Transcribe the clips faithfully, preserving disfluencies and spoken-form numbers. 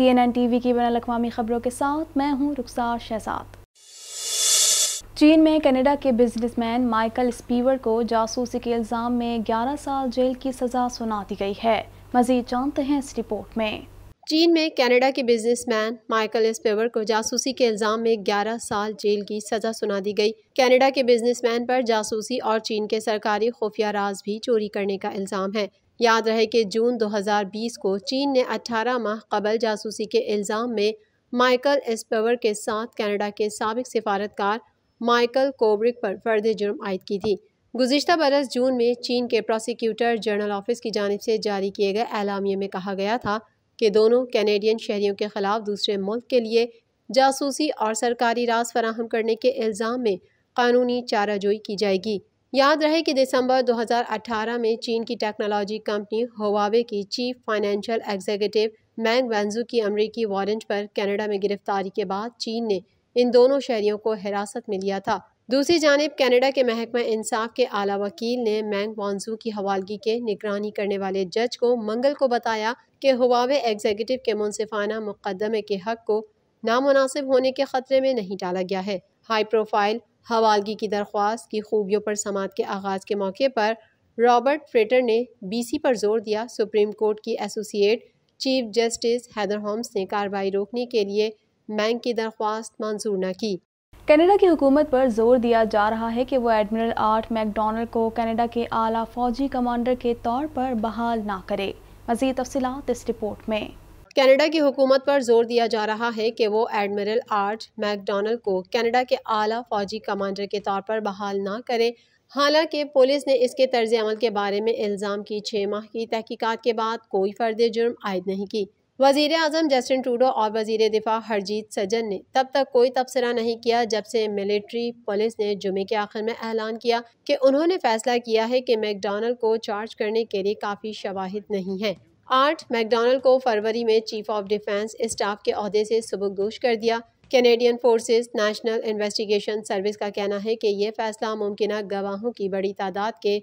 T N N TV की बैनुल अक़वामी खबरों के साथ मैं हूँ रुखसार शहजाद। चीन में कनाडा के बिजनेसमैन माइकल स्पेवर को जासूसी के इल्ज़ाम में ग्यारह साल जेल की सज़ा सुना दी गई है। मज़ीद जानते हैं इस रिपोर्ट में। चीन में कनाडा के बिजनेसमैन माइकल स्पेवर को जासूसी के इल्ज़ाम में ग्यारह साल जेल की सज़ा सुना दी गई। कनाडा के बिजनेसमैन पर जासूसी और चीन के सरकारी खुफिया राज भी चोरी करने का इल्ज़ाम है। याद रहे कि जून दो हज़ार बीस को चीन ने अठारह माह कबल जासूसी के इल्ज़ाम में माइकल स्पेवर के साथ कनाडा के साबिक सिफारतकार माइकल कोब्रिक पर फर्द जुर्म आयद की थी। गुज़िश्ता बरस जून में चीन के प्रोसिक्यूटर जनरल ऑफिस की जानिब से जारी किए गए एलामिये में कहा गया था कि दोनों कैनेडियन शहरियों के खिलाफ दूसरे मुल्क के लिए जासूसी और सरकारी राज फराहम करने के इल्ज़ाम में कानूनी चाराजोई की जाएगी। याद रहे कि दिसंबर दो हज़ार अठारह में चीन की टेक्नोलॉजी कंपनी होवावे की चीफ फाइनेंशियल एग्जीक्यूटिव मैंग मैंगू की अमरीकी वारंट पर कनाडा में गिरफ्तारी के बाद चीन ने इन दोनों शहरियों को हिरासत में लिया था। दूसरी जानिब कनाडा के महकमा इंसाफ के आला वकील ने मैंग वांजू की हवालगी के निगरानी करने वाले जज को मंगल को बताया कि हुवावे एग्जीक्यूटिव के मुनसिफाना मुकदमे के हक को नामुनासिब होने के ख़तरे में नहीं डाला गया है। हाई प्रोफाइल हवालगी की दरख्वास्त की खूबियों पर समात के आगाज़ के मौके पर रॉबर्ट फ्रेटर ने बी सी पर जोर दिया। सुप्रीम कोर्ट की associate chief justice Heather Holmes ने कार्रवाई रोकने के लिए मैंग की दरख्वास्त मंजूर न की। कनाडा की हुकूमत पर जोर दिया जा रहा है कि वो एडमिरल आर्ट मैकडॉनल्ड को कनाडा के आला फौजी कमांडर के तौर पर बहाल ना करे। मज़ीद तफसीलात इस रिपोर्ट में। कनाडा की हुकूमत पर जोर दिया जा रहा है कि वो एडमिरल आर्ट मैकडॉनल्ड को कनाडा के आला फौजी कमांडर के तौर पर बहाल ना करे। हालांकि पुलिस ने इसके तर्ज अमल के बारे में इल्ज़ाम की छः माह की तहकीकात के बाद कोई फर्द जुर्म आयद नहीं की। वज़ीर आज़म जस्टिन ट्रूडो और वज़ीर दिफा हरजीत सज्जन ने तब तक कोई तबसरा नहीं किया जब से मिलिट्री पुलिस ने जुमे के आखिर में ऐलान किया कि उन्होंने फैसला किया है कि मैकडॉनल्ड को चार्ज करने के लिए काफ़ी शवाहिद नहीं हैं। आर्ट मैकडॉनल्ड को फरवरी में चीफ ऑफ डिफेंस स्टाफ के अहदे से सुबकदोश कर दिया। Canadian forces national investigation service का कहना है कि यह फैसला मुमकिन गवाहों की बड़ी तादाद के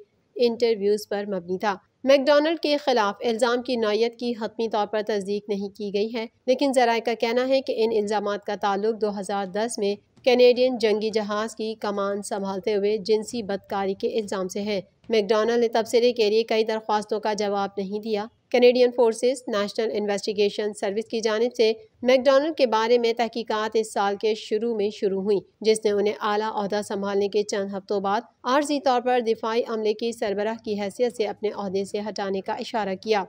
इंटरव्यूज़ पर मबनी था। मैकडॉनल्ड के खिलाफ इल्ज़ाम की नौयत की हतमी तौर पर तस्दीक नहीं की गई है, लेकिन ज़राए का कहना है कि इन इल्ज़ामात का ताल्लुक दो हज़ार दस में कैनेडियन जंगी जहाज़ की कमान संभालते हुए जिनसी बदकारी के इल्ज़ाम से है। मैकडॉनल्ड ने तबसरे के लिए कई दरख्वास्तों का जवाब नहीं दिया। Canadian forces national investigation service की जानिब से मैकडॉनल्ड के बारे में तहकीकात इस साल के शुरू में शुरू हुई, जिसने उन्हें आला ओहदा संभालने के चंद हफ्तों बाद आर्जी तौर पर दिफाई अमले की सरबराह की हैसियत से अपने ओहदे से हटाने का इशारा किया।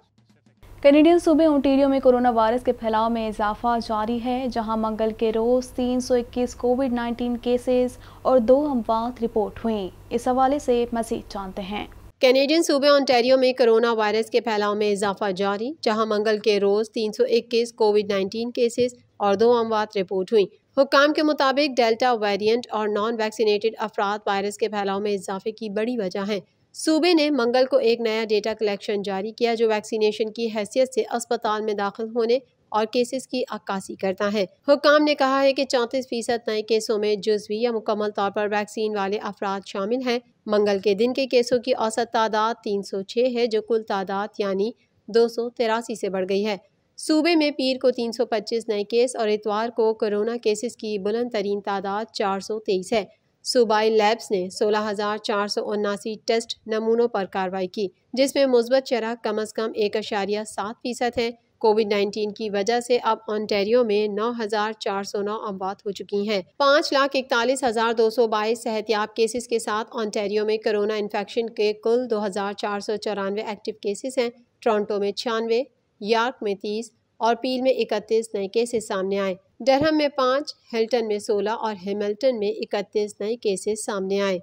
कैनेडियन सूबे ओंटारियो में कोरोना वायरस के फैलाव में इजाफा जारी है, जहाँ मंगल के रोज़ तीन सौ इक्कीस कोविड नाइन्टीन केसेज और दो अमवात रिपोर्ट हुई। इस हवाले से मज़ीद जानते हैं। कैनेडियन सूबे ओंटारियो में कोरोना वायरस के फैलाव में इजाफा जारी, जहां मंगल के रोज़ तीन सौ इक्कीस कोविड नाइन्टीन केसेस और दो अमवात रिपोर्ट हुई। हुक्काम के मुताबिक डेल्टा वेरिएंट और नॉन वैक्सीनेटेड अफराद वायरस के फैलाव में इजाफे की बड़ी वजह हैं। सूबे ने मंगल को एक नया डेटा कलेक्शन जारी किया जो वैक्सीनेशन की हैसियत से अस्पताल में दाखिल होने और केसेस की अक्कासी करता है। हुक्काम ने कहा है कि चौंतीस फीसद नए केसों में जुज़वी या मुकम्मल तौर पर वैक्सीन वाले अफराद शामिल हैं। मंगल के दिन के केसों की औसत तादाद तीन सौ छह है, जो कुल तादाद यानी दो सौ तिरासी से बढ़ गई है। सूबे में पीर को तीन सौ पच्चीस नए केस और इतवार को कोरोना केसेस की बुलंद तरीन तादाद चार सौ तेईस है। सूबाई लैब्स ने सोलह हज़ार चार सौ उन्नासी टेस्ट नमूनों पर कार्रवाई की, जिसमें मुस्बत शरह कम अज़ कम एक अशारिया सात फीसद है। कोविड नाइन्टीन की वजह से अब ओंटारियो में नौ हज़ार चार सौ नौ अमवात हो चुकी हैं। पाँच लाख इकतालीस हज़ार दो सौ बाईस सेहतियाब केसेस के साथ ओंटारियो में कोरोना इन्फेक्शन के कुल दो हज़ार चार सौ चौरानवे एक्टिव केसेस हैं। टोरंटो में छियानवे, यॉर्क में तीस और पील में इकतीस नए केसेस सामने आए। डरहम में पाँच, हिल्टन में सोलह और हैमिल्टन में इकतीस नए केसेस सामने आए।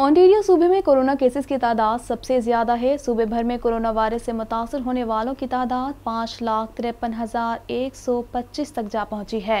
ओंटारियो सूबे में कोरोना केसेस की तादाद सबसे ज़्यादा है। सूबे भर में कोरोना वायरस से मुतासर होने वालों की तादाद पाँच लाख तिरपन हज़ार एक सौ पच्चीस तक जा पहुँची है।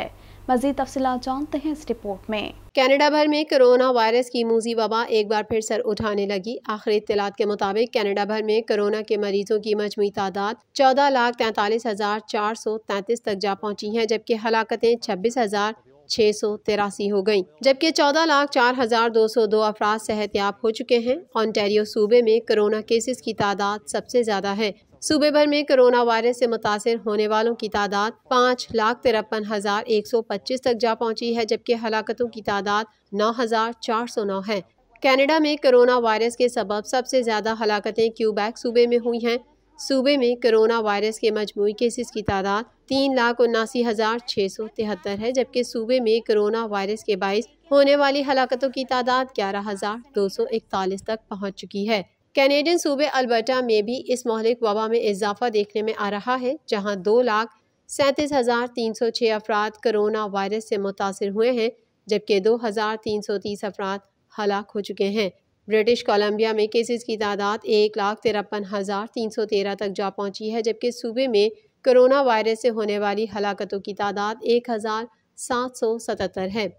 मज़ीद तफसीलात जानते हैं इस रिपोर्ट में। कनाडा भर में कोरोना वायरस की मूजी वबा एक बार फिर सर उठाने लगी। आखिरी इत्तलात के मुताबिक कनाडा भर में कोरोना के मरीजों की मजमूई तादाद चौदह लाख तैंतालीस हज़ार चार सौ तैंतीस तक जा पहुँची है, जबकि हलाकतें छब्बीस हज़ार छः सौ तिरासी हो गई, जबकि चौदह लाख चार हजार दो सौ दो अफराद सेहतियाब हो चुके हैं। ओंटारियो सूबे में कोरोना केसेस की तादाद सबसे ज्यादा है। सूबे भर में कोरोना वायरस से मुतासर होने वालों की तादाद पाँच लाख तिरपन हज़ार एक सौ पच्चीस तक जा पहुंची है, जबकि हलाकतों की तादाद नौ हज़ार चार सौ नौ है। कनाडा में कोरोना वायरस के सबब सबसे ज़्यादा हलाकतें क्यूबेक सूबे में हुई हैं। सूबे में कोरोना वायरस के मजमूई केसेस की तादाद तीन लाख उन्नासी हज़ार छः सौ तिहत्तर है, जबकि सूबे में कोरोना वायरस के बाइस होने वाली हलाकतों की तादाद ग्यारह हज़ार दो सौ इकतालीस तक पहुँच चुकी है। कैनेडियन सूबे अल्बर्टा में भी इस महलिक वबा में इजाफा देखने में आ रहा है, जहां दो लाख सैंतीस हज़ार तीन सौ छः अफराद करोना वायरस से मुतासर हुए हैं, जबकि दो हज़ार तीन सौ तीस अफराद हलाक हो चुके हैं। ब्रिटिश कोलंबिया में केसेस की तादाद एक लाख तिरपन हज़ार तीन सौ तेरह तक जा पहुंची है, जबकि सूबे में करोना वायरस से होने वाली हलाकतों की तादाद एक हज़ार सात सौ सतहत्तर है।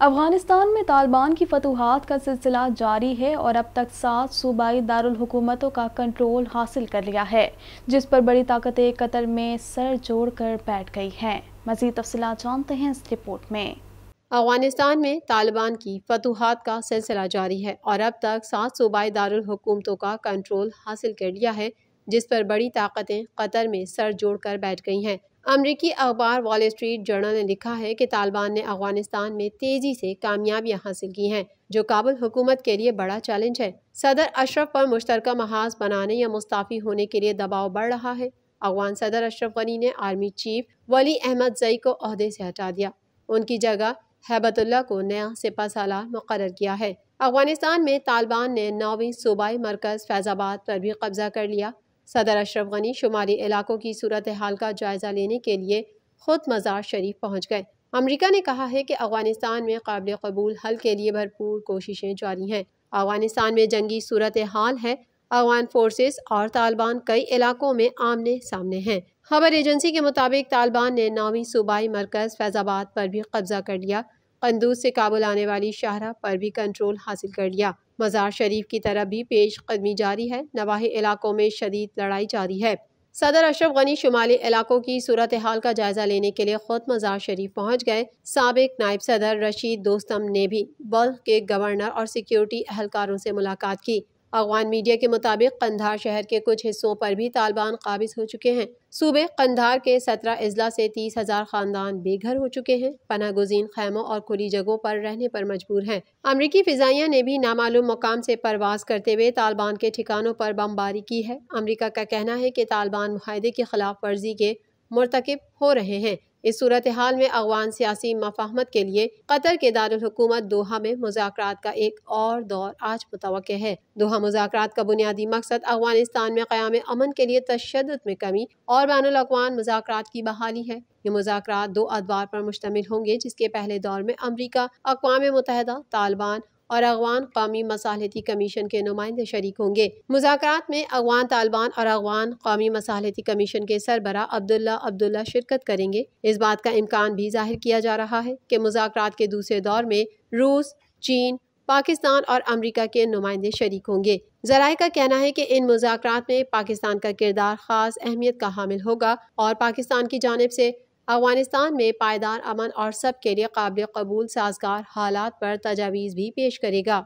अफगानिस्तान में तालिबान की फतूहात का सिलसिला जारी है और अब तक सात सूबाई दारुल हुकूमतों का कंट्रोल हासिल कर लिया है, जिस पर बड़ी ताकतें कतर में सर जोड़ कर बैठ गई हैं। मज़ीद तफसीलात जानते हैं इस रिपोर्ट में। अफगानिस्तान में तालिबान की फतूहात का सिलसिला जारी है और अब तक सात सूबाई दारुल हुकूमतों का कंट्रोल हासिल कर लिया है, जिस पर बड़ी ताकतें कतर में सर जोड़ कर बैठ गई हैं। अमरीकी अखबार वॉल स्ट्रीट जर्नल ने लिखा है कि तालिबान ने अफगानिस्तान में तेजी से कामयाबियां हासिल की हैं, जो काबुल हुकूमत के लिए बड़ा चैलेंज है। सदर अशरफ पर मुश्तरका महाज बनाने या मुस्ताफ़ी होने के लिए दबाव बढ़ रहा है। अफगान सदर अशरफ गनी ने आर्मी चीफ वली अहमद जई को अहदे से हटा दिया, उनकी जगह हैबतुल्ला को नया सिपा सालार मुकर्रर किया है। अफगानिस्तान में तालिबान ने नौवीं सूबाई मरकज़ फैज़ाबाद पर भी कब्जा कर लिया। सदर अशरफ गनी शुमाली इलाकों की सूरत हाल का जायज़ा लेने के लिए खुद मज़ार शरीफ पहुँच गए। अमरीका ने कहा है कि अफगानिस्तान में काबिल कबूल हल के लिए भरपूर कोशिशें जारी हैं। अफगानिस्तान में जंगी सूरत हाल है। अफगान फोर्सेस और तालिबान कई इलाकों में आमने सामने हैं। खबर एजेंसी के मुताबिक तालिबान ने नौवीं सूबाई मरकज़ फैज़ाबाद पर भी कब्जा कर लिया। कंदूज से काबुल आने वाली शाहरा पर भी कंट्रोल हासिल कर लिया। मज़ार शरीफ की तरफ भी पेश कदमी जारी है। नवाही इलाकों में शदीद लड़ाई जारी है। सदर अशरफ गनी शुमाली इलाकों की सूरत हाल का जायज़ा लेने के लिए खुद मज़ार शरीफ पहुँच गए। साबिक नायब सदर रशीद दोस्तम ने भी बल्ख के गवर्नर और सिक्योरिटी अहलकारों से मुलाकात की। अफगान मीडिया के मुताबिक कंधार शहर के कुछ हिस्सों पर भी तालिबान काबिज हो चुके हैं। सूबे कंधार के सत्रह अजला से तीस हज़ार खानदान बेघर हो चुके हैं, पनागुजीन खैमों और खुली जगहों पर रहने पर मजबूर हैं। अमरीकी फ़िज़ाइया ने भी नामालूम मकाम से परवाज़ करते हुए तालिबान के ठिकानों पर बमबारी की है। अमरीका का कहना है कि तालिबान मुआहदे की खिलाफ वर्जी के मुर्तकिब हो रहे हैं। इस सूरत हाल में अफगान सियासी मफाहमत के लिए कतर के दारुल हुकूमत दोहा में मुज़ाकरात का एक और दौर आज मुतवक्के है। दोहा मुज़ाकरात का बुनियादी मकसद अफगानिस्तान में क़याम अमन के लिए तशद्दुद में कमी और बैनुल-अक़वाम मुज़ाकरात की बहाली है। ये मुज़ाकरात दो अदवार पर मुश्तमिल होंगे, जिसके पहले दौर में अमरीका, अक़वाम मुत्तहिदा, तालिबान और अफगान कौमी मसालती कमीशन के नुमाइंदे शरीक होंगे। मुज़ाकरात में अफगान तालिबान और अफगान कौमी मसालती कमीशन के सरबरा अब्दुल्ला अब्दुल्ला शिरकत करेंगे। इस बात का इम्कान भी जाहिर किया जा रहा है कि मुज़ाकरात के दूसरे दौर में रूस, चीन, पाकिस्तान और अमरीका के नुमाइंदे शरीक होंगे। ज़राए का कहना है कि इन मुज़ाकरात में पाकिस्तान का किरदार खास अहमियत का हामिल होगा और पाकिस्तान की जानिब से अफगानिस्तान में पायदार अमन और सब के लिए काबिल कबूल साजगार हालात पर तजावीज़ भी पेश करेगा।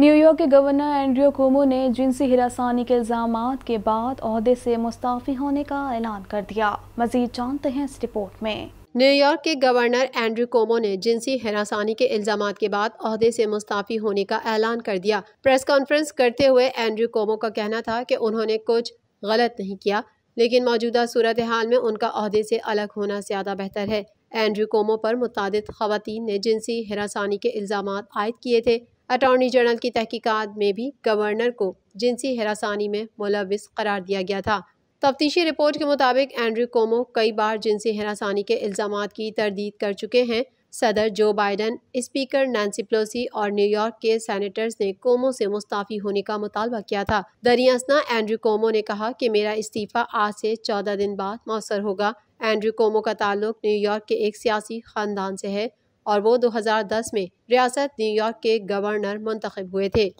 न्यूयॉर्क के गवर्नर एंड्रयू कोमो ने जिनसी हिरासानी के इल्ज़ामात के बाद ओहदे से मुस्ताफ़ी होने का ऐलान कर दिया। मज़ीद जानते हैं इस रिपोर्ट में। न्यूयॉर्क के गवर्नर एंड्रयू कोमो ने जिनसी हिरासानी के इल्ज़ामात के बाद ओहदे से मुस्ताफ़ी होने का ऐलान कर दिया। प्रेस कॉन्फ्रेंस करते हुए एंड्रयू कोमो का कहना था कि उन्होंने कुछ गलत नहीं किया, लेकिन मौजूदा सूरत हाल में उनका अहदे से अलग होना ज़्यादा बेहतर है। एंड्रयू कोमो पर मुतादित ख़वातीन ने जिनसी हिरासानी के इल्ज़ामात आयद किए थे। अटॉर्नी जनरल की तहकीकात में भी गवर्नर को जिनसी हिरासानी में मुलविस करार दिया गया था। तफ्तीशी रिपोर्ट के मुताबिक एंड्रयू कोमो कई बार जिनसी हिरासानी के इल्ज़ामात की तरदीद कर चुके हैं। सदर Joe Biden, speaker Nancy Pelosi और न्यूयॉर्क के सेनेटर्स ने कोमो से मुस्ताफ़ी होने का मुतालबा किया था। दरियासना एंड्रयू कोमो ने कहा कि मेरा इस्तीफ़ा आज से चौदह दिन बाद मौसर होगा। एंड्रयू कोमो का ताल्लुक न्यूयॉर्क के एक सियासी ख़ानदान से है और वो दो हज़ार दस में रियासत न्यूयॉर्क के गवर्नर मुंतखब हुए थे।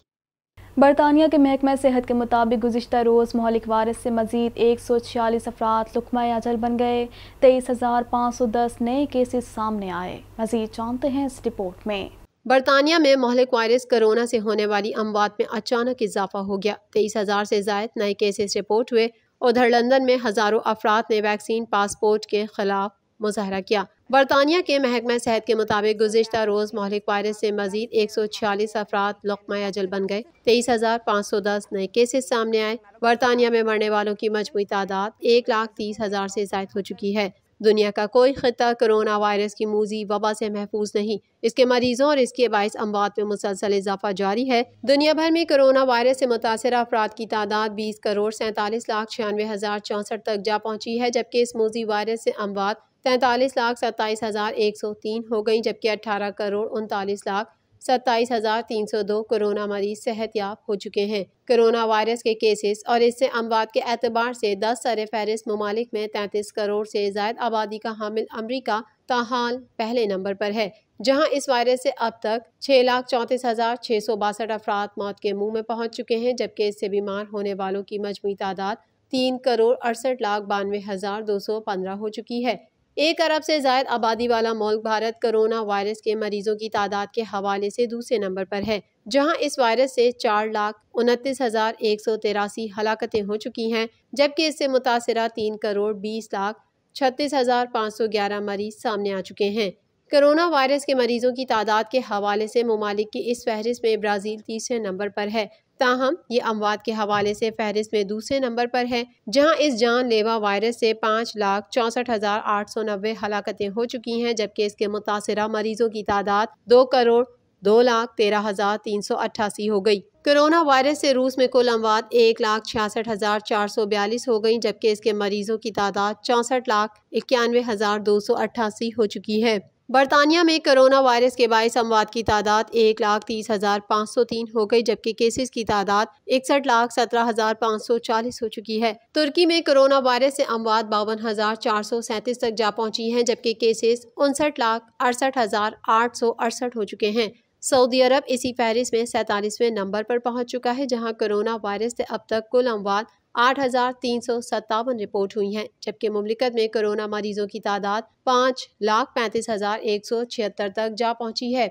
बरतानिया के महकमा सेहत के मुताबिक गुज़िश्ता रोज़ महलिक वायरस से मज़ीद एक सौ छियालीस अफराद लुकमाए अजल बन गए। तेईस हज़ार पाँच सौ दस नए केसेस सामने आए। मज़ीद जानते हैं इस रिपोर्ट में। बरतानिया में महलिक वायरस कोरोना से होने वाली अमवात में अचानक इजाफा हो गया। तेईस हज़ार से जायद नए केसेस रिपोर्ट हुए उधर लंदन में हज़ारों अफराद ने वैक्सीन पासपोर्ट के खिलाफ मुजाहरा किया। बरतानिया के महकमा सेहत के मुताबिक गुज़िश्ता रोज़ महलिक वायरस से मज़ीद एक सौ छियालीस अफराद लुक़्मा अजल बन गए। तेईस हज़ार पाँच सौ दस नए केसेस सामने आए। बरतानिया में मरने वालों की मजमूई तादाद एक लाख तीस हज़ार से ज़ायद हो चुकी है। दुनिया का कोई खिता कोरोना वायरस की मूजी वबा से महफूज नहीं। इसके मरीजों और इसके बाइस अमवात में मुसलसल इजाफा जारी है। दुनिया भर में कोरोना वायरस से मुतासर अफराद की तादाद बीस करोड़ सैंतालीस लाख छियानवे हज़ार चौंसठ तक जा पहुँची है, जबकि इस मूजी वायरस से अमवात तैंतालीस लाख सत्ताईस हज़ार एक सौ तीन हो गई, जबकि अठारह करोड़ उनतालीस लाख सत्ताईस हज़ार तीन सौ दो कोरोना मरीज सेहतियाब हो चुके हैं। कोरोना वायरस के केसेस और इससे अमवात के एतबार से दस सर फहरिस्त ममालिक में तैंतीस करोड़ से ज़ायद आबादी का हामिल अमरीका ताहाल पहले नंबर पर है, जहां इस वायरस से अब तक छः लाख चौंतीस हज़ार छः सौ बासठ अफराद मौत के मुंह में पहुंच चुके हैं, जबकि इससे बीमार होने वालों की मजमू तादाद तीन करोड़ अड़सठ लाख बानवे हज़ार दो सौ पंद्रह हो चुकी है। एक अरब से ज़ायद आबादी वाला मुल्क भारत कोरोना वायरस के मरीजों की तादाद के हवाले से दूसरे नंबर पर है, जहां इस वायरस से चार लाख उनतीस हज़ार एक सौ तिरासी हलाकतें हो चुकी हैं, जबकि इससे मुतासरा तीन करोड़ बीस लाख छत्तीस हज़ार पाँच सौ ग्यारह मरीज सामने आ चुके हैं। कोरोना वायरस के मरीजों की तादाद के हवाले से ममालिक की इस फहरिस्त में ब्राज़ील तीसरे नंबर पर है, ताहम ये अमवात के हवाले से फहरिस्त में दूसरे नंबर पर है, जहां इस जानलेवा वायरस से पाँच लाख चौंसठ हज़ार आठ सौ नब्बे हलाकतें हो चुकी हैं, जबकि इसके मुतासरा मरीजों की तादाद दो करोड़ दो लाख तेरह हज़ार तीन सौ अट्ठासी हो गई। कोरोना वायरस से रूस में कुल अमवात एक लाख छियासठ हज़ार चार सौ बयालीस हो गई, जबकि इसके मरीजों की तादाद चौंसठ लाख इक्यानवे हज़ार दो सौ अट्ठासी हो चुकी है। बरतानिया में कोरोना वायरस के बाईस अमवात की तादाद एक लाख तीस हज़ार पाँच सौ तीन हो गई, जबकि केसेस की तादाद इकसठ लाख सत्रह हज़ार पाँच सौ चालीस हो चुकी है। तुर्की में कोरोना वायरस से अमवात बावन हज़ार चार सौ सैंतीस तक जा पहुंची हैं, जबकि केसेस उनसठ लाख अड़सठ हज़ार आठ सौ अड़सठ हो चुके हैं। सऊदी अरब इसी फहरिस्त में सैंतालीसवें नंबर पर पहुँच चुका है, जहाँ कोरोना वायरस से अब तक कुल अमवात आठ हज़ार तीन सौ सत्तावन रिपोर्ट हुई हैं, जबकि मुमलिकत में कोरोना मरीजों की तादाद पाँच लाख पैंतीस हज़ार एक सौ छिहत्तर तक जा पहुंची है।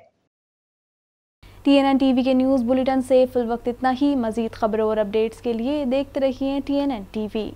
टीएनएन टीवी के न्यूज़ बुलेटिन से फिलवक्त इतना ही। मज़ीद खबरों और अपडेट्स के लिए देखते रहिए टीएनएन टीवी।